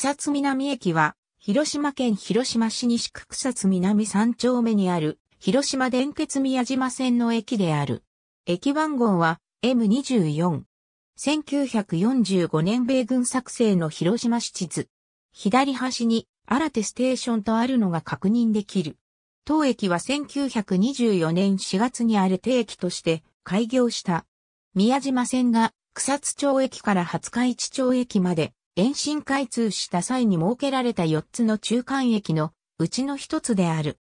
草津南駅は、広島県広島市西区草津南3丁目にある、広島電鉄宮島線の駅である。駅番号は M24。1945年米軍作成の広島市地図。左端に、新手ステーションとあるのが確認できる。当駅は1924年4月に新手駅として開業した。宮島線が草津町駅から廿日市町駅まで延伸開通した際に設けられた4つの中間駅のうちの1つである。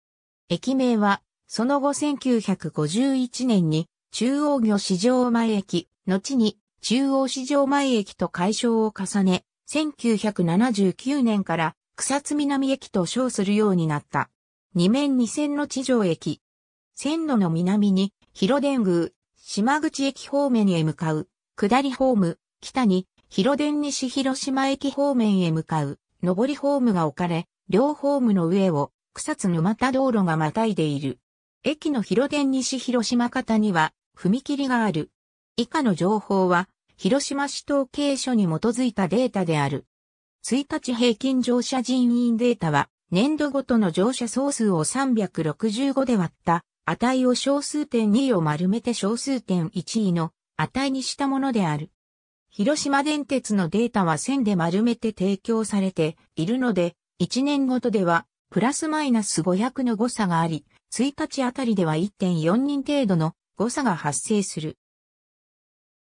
駅名はその後1951年に中央魚市場前駅、後に中央市場前駅と改称を重ね、1979年から草津南駅と称するようになった。二面二線の地上駅。線路の南に広電宮、島口駅方面へ向かう、下りホーム、北に広電西広島駅方面へ向かう、上りホームが置かれ、両ホームの上を草津沼田道路がまたいでいる。駅の広電西広島方には踏切がある。以下の情報は広島市統計所に基づいたデータである。1日平均乗車人員データは、年度ごとの乗車総数を365で割った値を小数点2を丸めて小数点1の値にしたものである。広島電鉄のデータは1000で丸めて提供されているので、1年ごとではプラスマイナス500の誤差があり、1日あたりでは 1.4 人程度の誤差が発生する。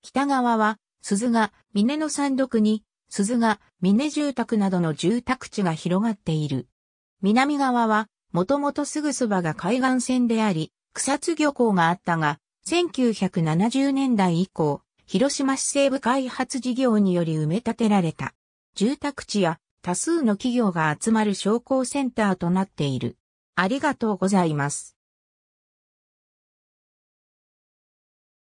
北側は鈴ヶ峰の山麓に鈴ヶ峰住宅などの住宅地が広がっている。南側は、もともとすぐそばが海岸線であり、草津漁港があったが、1970年代以降、広島市西部開発事業により埋め立てられた。住宅地や多数の企業が集まる商工センターとなっている。ありがとうございます。